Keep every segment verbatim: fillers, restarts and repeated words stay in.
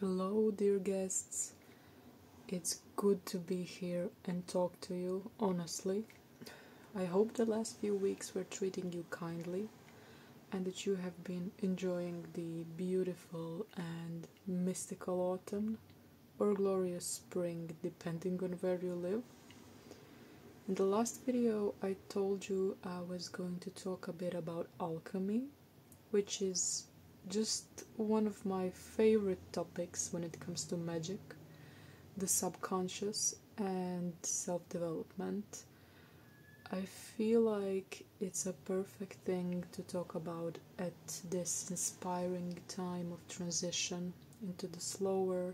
Hello dear guests, it's good to be here and talk to you, honestly. I hope the last few weeks were treating you kindly and that you have been enjoying the beautiful and mystical autumn or glorious spring, depending on where you live. In the last video I told you I was going to talk a bit about alchemy, which is just one of my favorite topics when it comes to magic, the subconscious and self-development. I feel like it's a perfect thing to talk about at this inspiring time of transition into the slower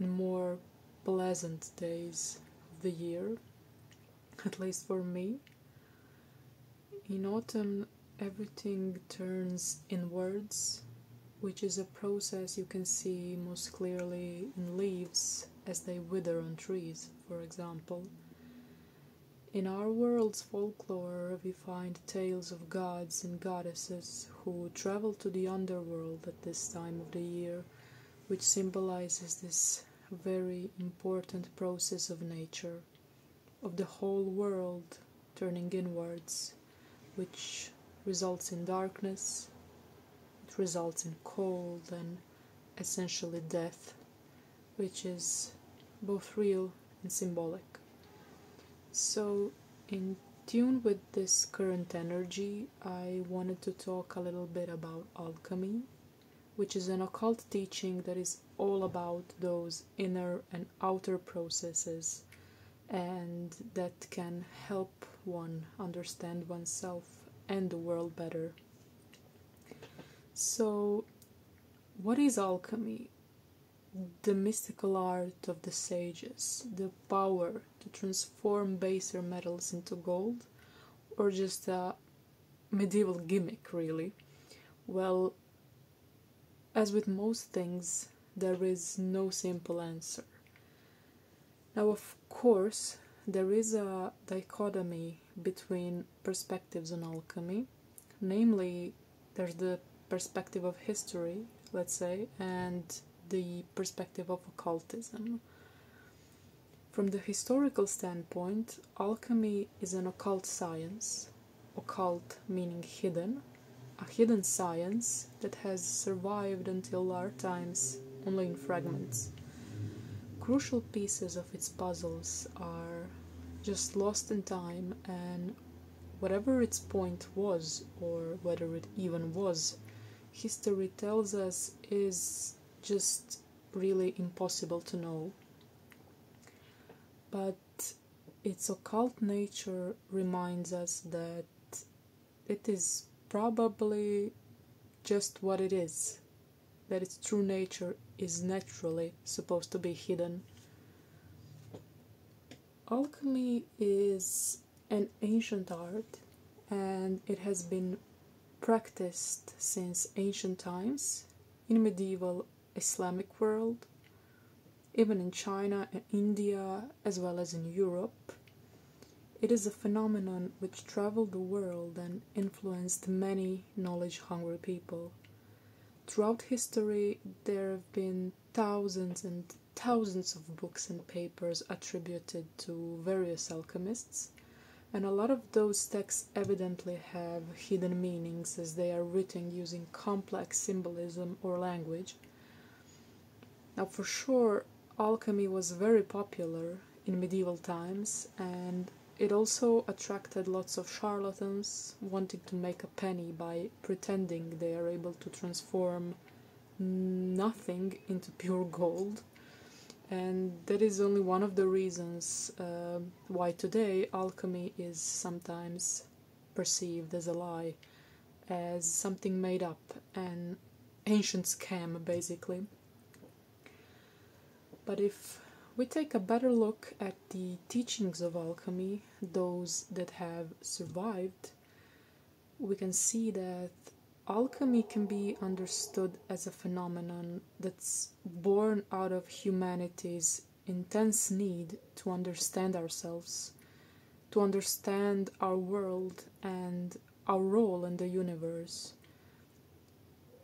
and more pleasant days of the year, at least for me. In autumn everything turns inwards, which is a process you can see most clearly in leaves as they wither on trees, for example. In our world's folklore we find tales of gods and goddesses who travel to the underworld at this time of the year, which symbolizes this very important process of nature, of the whole world turning inwards, which results in darkness. It results in cold and essentially death, which is both real and symbolic. So, in tune with this current energy, I wanted to talk a little bit about alchemy, which is an occult teaching that is all about those inner and outer processes, and that can help one understand oneself and the world better. So, what is alchemy? The mystical art of the sages, the power to transform baser metals into gold, or just a medieval gimmick, really? Well, as with most things, there is no simple answer. Now, of course, there is a dichotomy between perspectives on alchemy, namely, there's the perspective of history, let's say, and the perspective of occultism. From the historical standpoint, alchemy is an occult science, occult meaning hidden, a hidden science that has survived until our times only in fragments. Crucial pieces of its puzzles are just lost in time, and whatever its point was, or whether it even was, history tells us is just really impossible to know. But its occult nature reminds us that it is probably just what it is, that its true nature is naturally supposed to be hidden. Alchemy is an ancient art, and it has been practiced since ancient times in medieval Islamic world, even in China and India, as well as in Europe. It is a phenomenon which traveled the world and influenced many knowledge-hungry people. Throughout history, there have been thousands and thousands of books and papers attributed to various alchemists, and a lot of those texts evidently have hidden meanings as they are written using complex symbolism or language. Now, for sure, alchemy was very popular in medieval times, and it also attracted lots of charlatans wanting to make a penny by pretending they are able to transform nothing into pure gold. And that is only one of the reasons uh, why today alchemy is sometimes perceived as a lie, as something made up, an ancient scam basically. But if we take a better look at the teachings of alchemy, those that have survived, we can see that alchemy can be understood as a phenomenon that's born out of humanity's intense need to understand ourselves, to understand our world and our role in the universe.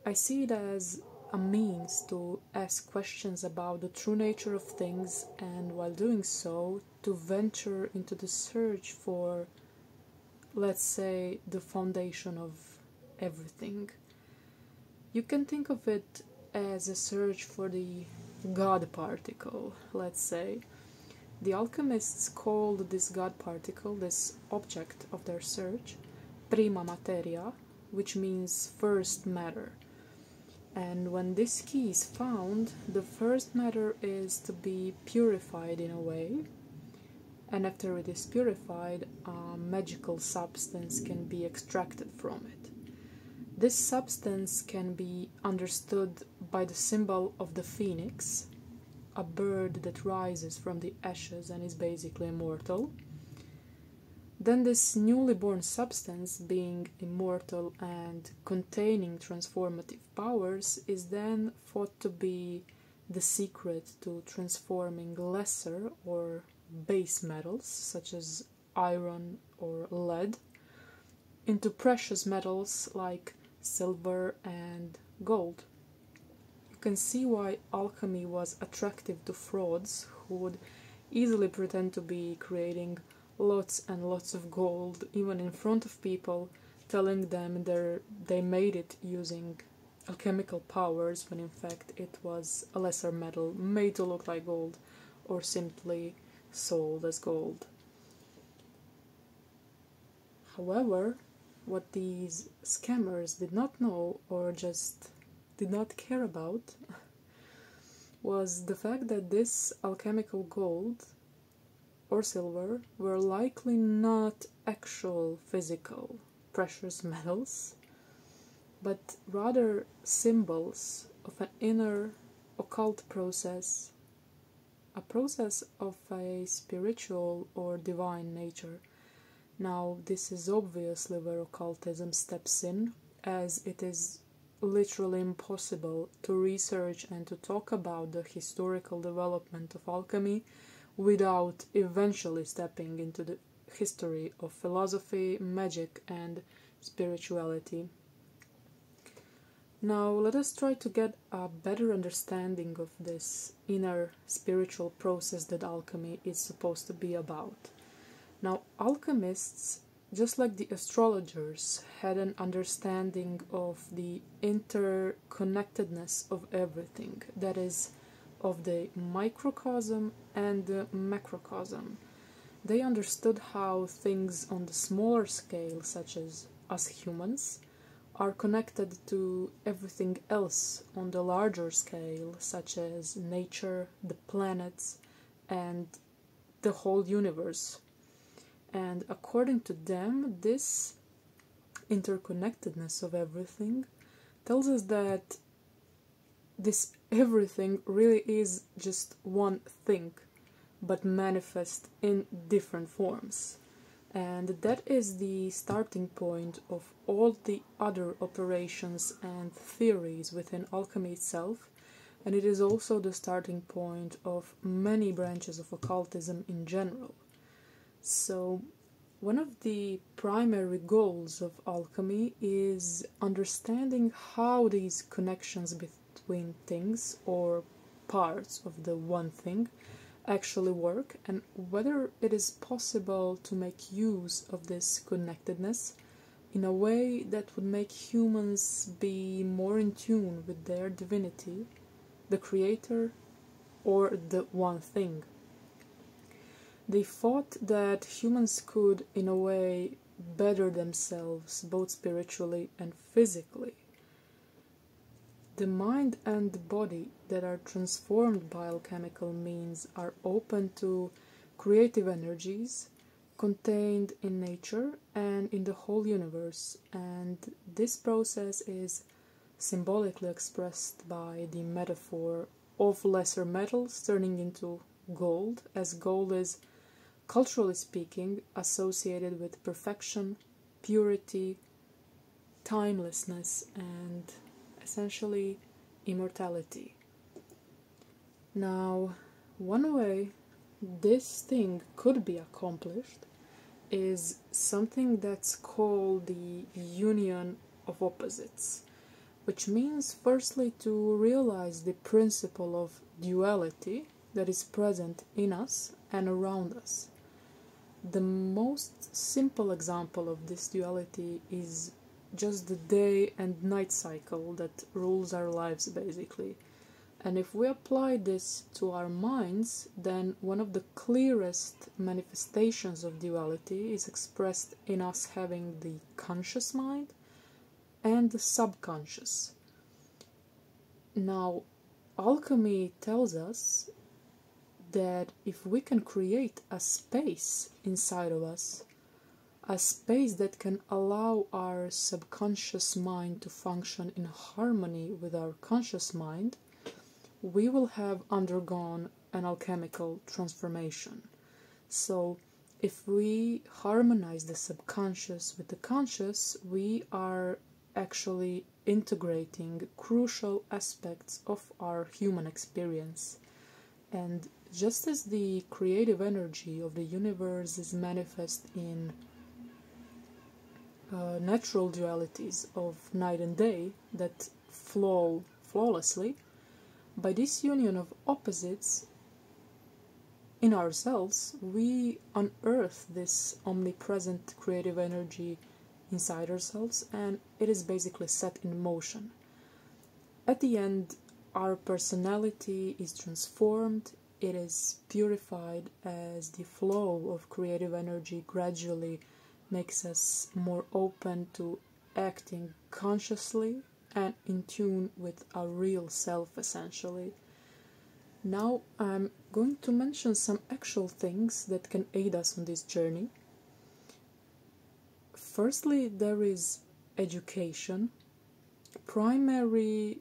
I see it as a means to ask questions about the true nature of things, and while doing so, to venture into the search for, let's say, the foundation of everything. You can think of it as a search for the God particle, let's say. The alchemists called this God particle, this object of their search, prima materia, which means first matter. And when this key is found, the first matter is to be purified in a way, and after it is purified, a magical substance can be extracted from it. This substance can be understood by the symbol of the phoenix, a bird that rises from the ashes and is basically immortal. Then this newly born substance, being immortal and containing transformative powers, is then thought to be the secret to transforming lesser or base metals, such as iron or lead, into precious metals like silver and gold. You can see why alchemy was attractive to frauds who would easily pretend to be creating lots and lots of gold, even in front of people, telling them they made it using alchemical powers, when in fact it was a lesser metal made to look like gold or simply sold as gold. However, what these scammers did not know, or just did not care about, was the fact that this alchemical gold or silver were likely not actual physical precious metals, but rather symbols of an inner occult process, a process of a spiritual or divine nature. Now, this is obviously where occultism steps in, as it is literally impossible to research and to talk about the historical development of alchemy without eventually stepping into the history of philosophy, magic, and spirituality. Now, let us try to get a better understanding of this inner spiritual process that alchemy is supposed to be about. Now, alchemists, just like the astrologers, had an understanding of the interconnectedness of everything, that is, of the microcosm and the macrocosm. They understood how things on the smaller scale, such as us humans, are connected to everything else on the larger scale, such as nature, the planets, and the whole universe. And according to them, this interconnectedness of everything tells us that this everything really is just one thing, but manifest in different forms. And that is the starting point of all the other operations and theories within alchemy itself, and it is also the starting point of many branches of occultism in general. So, one of the primary goals of alchemy is understanding how these connections between things or parts of the one thing actually work, and whether it is possible to make use of this connectedness in a way that would make humans be more in tune with their divinity, the creator, or the one thing. They thought that humans could, in a way, better themselves, both spiritually and physically. The mind and the body that are transformed by alchemical means are open to creative energies contained in nature and in the whole universe, and this process is symbolically expressed by the metaphor of lesser metals turning into gold, as gold is, culturally speaking, associated with perfection, purity, timelessness, and essentially immortality. Now, one way this thing could be accomplished is something that's called the union of opposites. which means firstly to realize the principle of duality that is present in us and around us. The most simple example of this duality is just the day and night cycle that rules our lives basically. And if we apply this to our minds, then one of the clearest manifestations of duality is expressed in us having the conscious mind and the subconscious. Now, alchemy tells us that if we can create a space inside of us, a space that can allow our subconscious mind to function in harmony with our conscious mind, we will have undergone an alchemical transformation. So, if we harmonize the subconscious with the conscious, we are actually integrating crucial aspects of our human experience. And just as the creative energy of the universe is manifest in uh, natural dualities of night and day that flow flawlessly, by this union of opposites in ourselves, we unearth this omnipresent creative energy inside ourselves, and it is basically set in motion. At the end, our personality is transformed, it is purified as the flow of creative energy gradually makes us more open to acting consciously and in tune with our real self, essentially. Now I'm going to mention some actual things that can aid us on this journey. Firstly, there is education. Primary,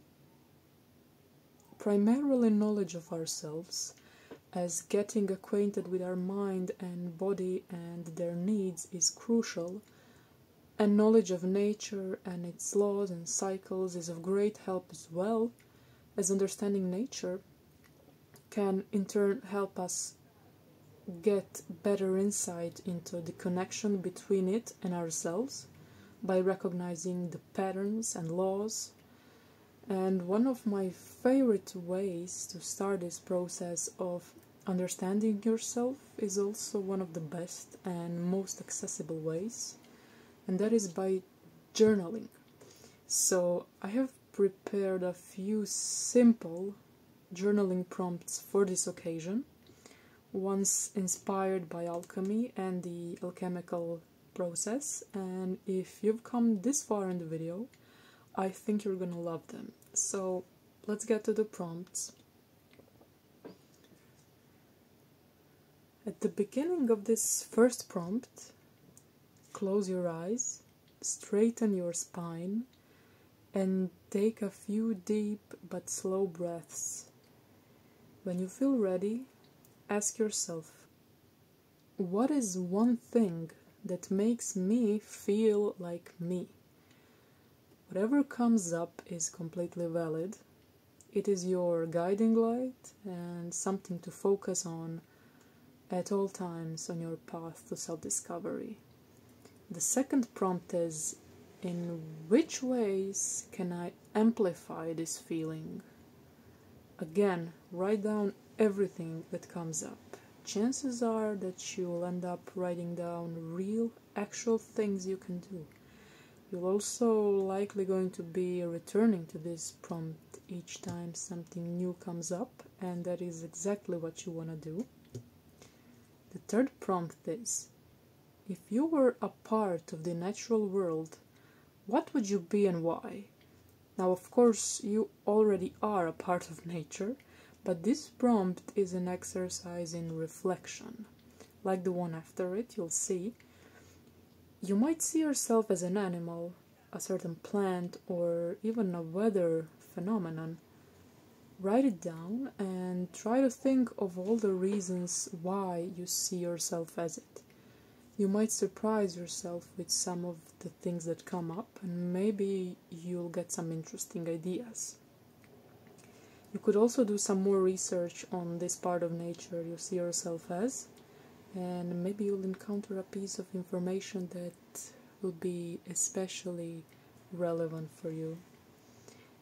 primarily knowledge of ourselves, as getting acquainted with our mind and body and their needs is crucial. And knowledge of nature and its laws and cycles is of great help as well, as understanding nature can in turn help us get better insight into the connection between it and ourselves by recognizing the patterns and laws. And one of my favorite ways to start this process of understanding yourself is also one of the best and most accessible ways, and that is by journaling. So I have prepared a few simple journaling prompts for this occasion, once inspired by alchemy and the alchemical process, and if you've come this far in the video, I think you're gonna love them. So let's get to the prompts. At the beginning of this first prompt, close your eyes, straighten your spine, and take a few deep but slow breaths. When you feel ready, ask yourself, what is one thing that makes me feel like me? Whatever comes up is completely valid. It is your guiding light and something to focus on at all times on your path to self-discovery. The second prompt is, in which ways can I amplify this feeling? Again, write down everything that comes up. Chances are that you'll end up writing down real, actual things you can do. You're also likely going to be returning to this prompt each time something new comes up, and that is exactly what you want to do. The third prompt is, if you were a part of the natural world, what would you be and why? Now, of course, you already are a part of nature, but this prompt is an exercise in reflection. Like the one after it, you'll see. You might see yourself as an animal, a certain plant, or even a weather phenomenon. Write it down and try to think of all the reasons why you see yourself as it. You might surprise yourself with some of the things that come up, and maybe you'll get some interesting ideas. You could also do some more research on this part of nature you see yourself as, and maybe you'll encounter a piece of information that will be especially relevant for you.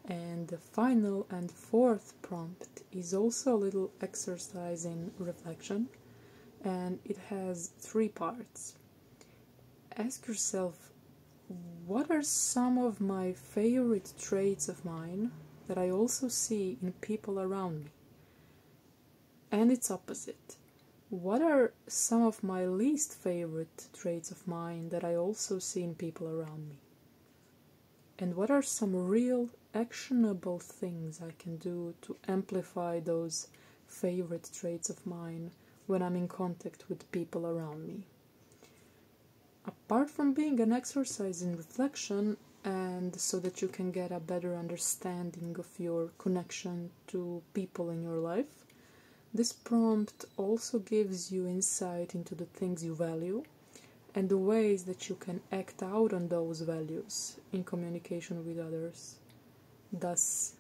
And the final and fourth prompt is also a little exercise in reflection, and it has three parts. Ask yourself, what are some of my favorite traits of mine that I also see in people around me? And its opposite. What are some of my least favorite traits of mine that I also see in people around me? And what are some real actionable things I can do to amplify those favorite traits of mine when I'm in contact with people around me? Apart from being an exercise in reflection, and so that you can get a better understanding of your connection to people in your life, this prompt also gives you insight into the things you value and the ways that you can act out on those values in communication with others, thus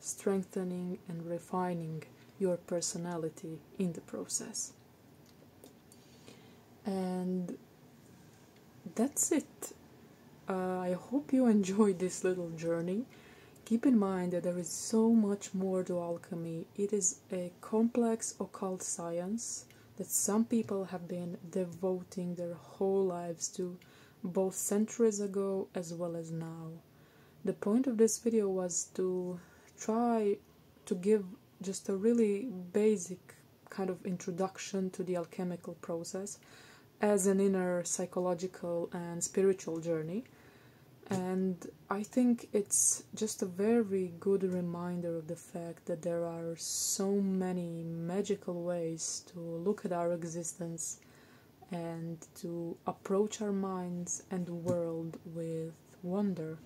strengthening and refining your personality in the process. And that's it. Uh, I hope you enjoyed this little journey. Keep in mind that there is so much more to alchemy. It is a complex occult science that some people have been devoting their whole lives to, both centuries ago as well as now. The point of this video was to try to give just a really basic kind of introduction to the alchemical process as an inner psychological and spiritual journey. And I think it's just a very good reminder of the fact that there are so many magical ways to look at our existence and to approach our minds and the world with wonder.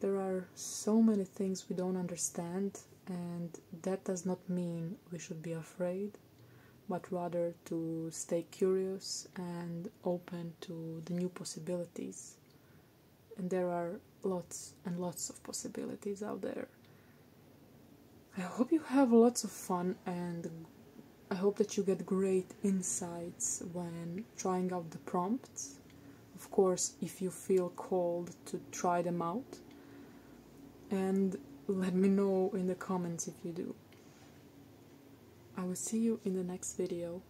There are so many things we don't understand, and that does not mean we should be afraid, but rather to stay curious and open to the new possibilities. And there are lots and lots of possibilities out there. I hope you have lots of fun, and I hope that you get great insights when trying out the prompts. Of course, if you feel called to try them out. And let me know in the comments if you do. I will see you in the next video.